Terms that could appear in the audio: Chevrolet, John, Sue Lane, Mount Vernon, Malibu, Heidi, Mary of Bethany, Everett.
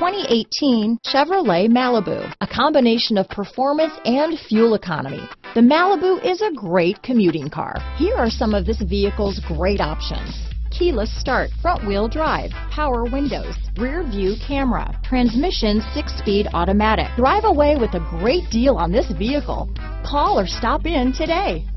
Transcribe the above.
2018 Chevrolet Malibu, a combination of performance and fuel economy. The Malibu is a great commuting car. Here are some of this vehicle's great options: keyless start, front-wheel drive, power windows, rear-view camera, transmission 6-speed automatic. Drive away with a great deal on this vehicle. Call or stop in today.